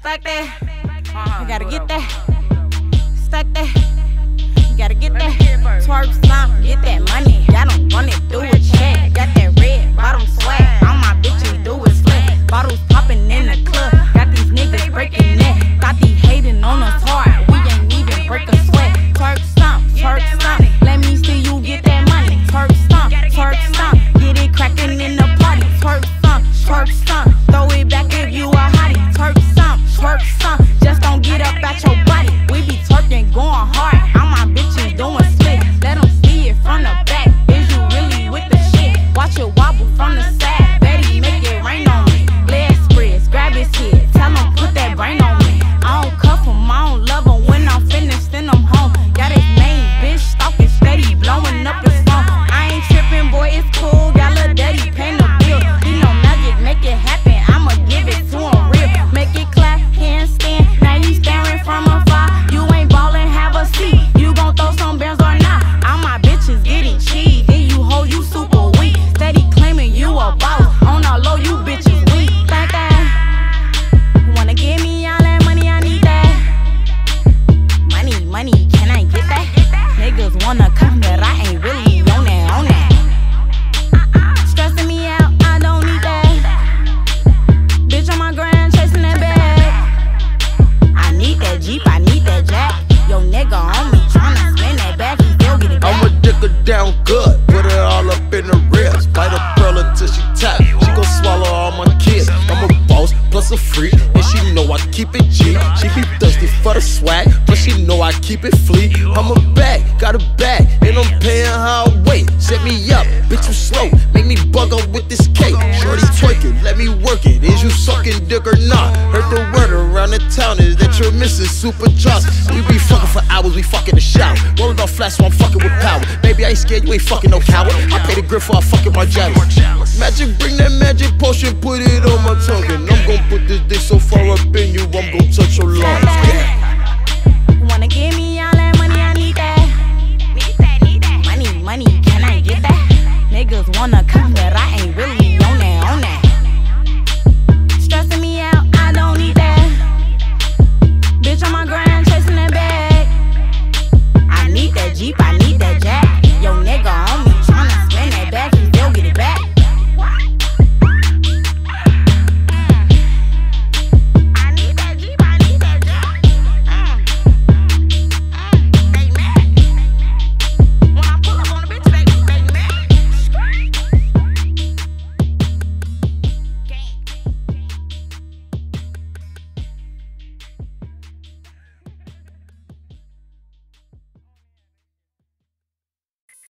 Stack that. You gotta get that. Stack that. You gotta get that. Twerp, slump, get that money. Y'all don't want it, do a check. Got that red bottom swag. All my bitches do is slick. Bottles popping in the club. Got these niggas breaking neck. Got these hating on us hard. We ain't even break a sweat. Twerp, slump, twerp, slump. Let me see you get that money. Twerp, slump, twerp, slump. Get it cracking in the party. Twerp, slump, twerp, slump. Throw it back if you a hottie. Twerp, slump, twerp, slump. Just don't get up at your body. We be twerking, going hard. All my bitches doing split. Let them see it from the back. Is you really with the shit? Watch it wobble from the side. Betty, make it rain on me. Leg spreads, grab his head. Tell him put that brain on me. I don't cuff him, I don't love him. When I'm finished, then I'm home. Got his main bitch stalking steady, blowing up his phone. I ain't tripping, boy, it's cool. Got lil' daddy paying the bill. He no nugget, make it happen. I'ma give it to him real. Make it clap, handstand. Now you staring from afar. You ain't ballin', have a seat. You gon' throw some bands or not? All my bitches getting cheese. Then you hoe, you super weak. Steady claiming you a boss. On the low, you bitches weak. Like that. Wanna give me all that money? I need that. Money, money, can I get that? Niggas wanna come, but I ain't really on that, on that. Stressing me out, I don't need that. Bitch on my grind, chasing that bag. I need that Jeep, I need that jack. Yo nigga on me, tryna spin that bag, he still get it back. I'ma dick her down good, put it all up in the ribs. Bite a pearl until she tap, she gon' swallow all my kids. I'm a boss, plus a freak, and she know I keep it G. She be thirsty for the swag, but she know I keep it flea. I'm a bag, got a bag, and I'm paying her way. Set me up, bitch you slow, make me bug up with this cake. Shorty twerking, let me work it, is you sucking dick or not? Heard the word around the town is that your missus super trust. We be fucking for hours, we fucking the shower. Roll it off flat, so I'm fucking with power. Baby, I ain't scared, you ain't fucking no coward. I pay the grip for I fucking my jealous. Magic, bring that magic potion, put it on my tongue, and I'm gon' put this dick so far up in you, I'm gon' touch your lung.